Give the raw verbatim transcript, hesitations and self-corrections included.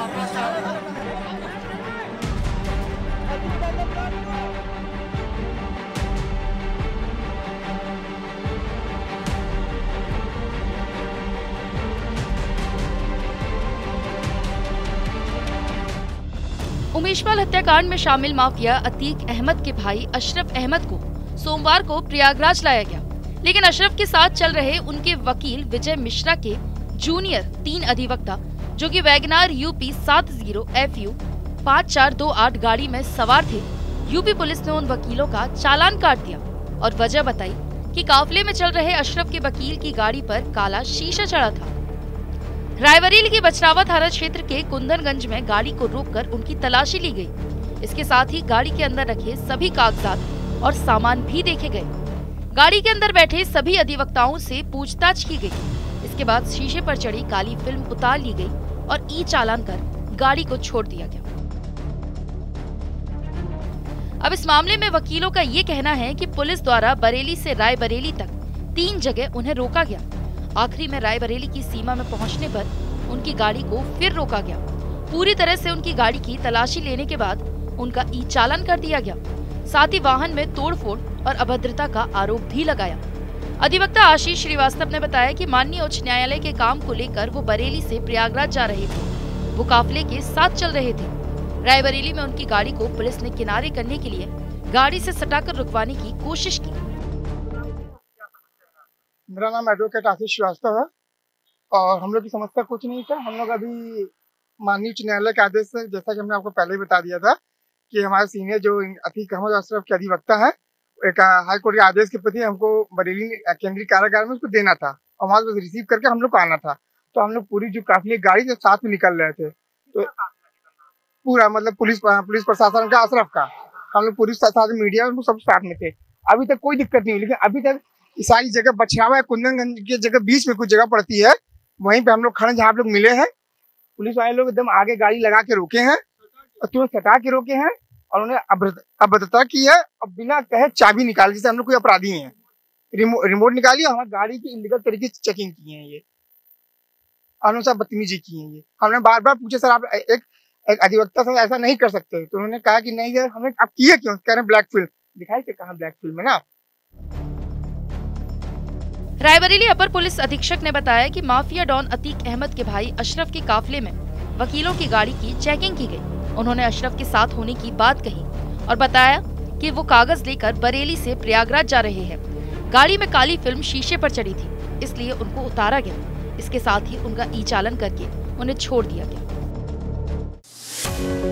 उमेशपाल हत्याकांड में शामिल माफिया अतीक अहमद के भाई अशरफ अहमद को सोमवार को प्रयागराज लाया गया, लेकिन अशरफ के साथ चल रहे उनके वकील विजय मिश्रा के जूनियर तीन अधिवक्ता, जो कि वैगनार यूपी सात जीरो एफ यू पाँच चार दो आठ गाड़ी में सवार थे, यूपी पुलिस ने उन वकीलों का चालान काट दिया और वजह बताई कि काफिले में चल रहे अशरफ के वकील की गाड़ी पर काला शीशा चढ़ा था। रायबरेली के बचरावा थाना क्षेत्र के कुंदनगंज में गाड़ी को रोककर उनकी तलाशी ली गई। इसके साथ ही गाड़ी के अंदर रखे सभी कागजात और सामान भी देखे गए। गाड़ी के अंदर बैठे सभी अधिवक्ताओं से पूछताछ की गई। इसके बाद शीशे पर चढ़ी काली फिल्म उतार ली गई और ई चालान कर गाड़ी को छोड़ दिया गया। अब इस मामले में वकीलों का ये कहना है कि पुलिस द्वारा बरेली से रायबरेली तक तीन जगह उन्हें रोका गया। आखिरी में रायबरेली की सीमा में पहुंचने पर उनकी गाड़ी को फिर रोका गया। पूरी तरह से उनकी गाड़ी की तलाशी लेने के बाद उनका ई चालान कर दिया गया। साथ ही वाहन में तोड़फोड़ और अभद्रता का आरोप भी लगाया। अधिवक्ता आशीष श्रीवास्तव ने बताया कि माननीय उच्च न्यायालय के काम को लेकर वो बरेली से प्रयागराज जा रहे थे। वो काफिले के साथ चल रहे थे। रायबरेली में उनकी गाड़ी को पुलिस ने किनारे करने के लिए गाड़ी से सटाकर रुकवाने की कोशिश की। मेरा नाम एडवोकेट आशीष श्रीवास्तव है और हम लोग की समस्या कुछ नहीं था। हम लोग अभी माननीय उच्च न्यायालय के आदेश से, जैसा कि हमने आपको पहले ही बता दिया था कि हमारे सीनियर जो अतीक अहमद अशरफ के अधिवक्ता है, एक हाई कोर्ट के आदेश के प्रति हमको बरेली केंद्रीय कारागार में उसको देना था और वहाँ से रिसीव करके हम लोग को आना था। तो हम लोग पूरी जो काफिले गाड़ी जब साथ में निकल रहे थे, तो पूरा मतलब पुलिस पुलिस प्रशासन का, अशरफ का, हम लोग पुलिस साथ में, मीडिया सब साथ में थे। अभी तक कोई दिक्कत नहीं हुई, लेकिन अभी तक सारी जगह बछरावा है, कुंदनगंज की जगह बीच में कुछ जगह पड़ती है, वहीं पे हम लोग खड़े जहाँ आप लोग मिले हैं। पुलिस वाले लोग एकदम आगे गाड़ी लगा के रोके हैं और तुरंत सटा के रोके हैं और उन्हें अभद्रता की है और बिना कहे चाबी निकाली, जैसे हम लोग कोई अपराधी हैं। रिमो, रिमोट निकाली और हमारी गाड़ी की इलीगल तरीके से चेकिंग की है ये, और सब बदतमीजी की है ये। हमने बार बार पूछे, सर आप एक अधिवक्ता सर ऐसा नहीं कर सकते, तो उन्होंने कहा कि नहीं यार, हमने आप किए क्यों, कह रहे ब्लैक फिल्म दिखाई, कहा ब्लैक फिल्म है ना। रायबरेली अपर पुलिस अधीक्षक ने बताया कि माफिया डॉन अतीक अहमद के भाई अशरफ के काफिले में वकीलों की गाड़ी की चेकिंग की गई। उन्होंने अशरफ के साथ होने की बात कही और बताया कि वो कागज लेकर बरेली से प्रयागराज जा रहे हैं। गाड़ी में काली फिल्म शीशे पर चढ़ी थी, इसलिए उनको उतारा गया। इसके साथ ही उनका ई चालान करके उन्हें छोड़ दिया गया।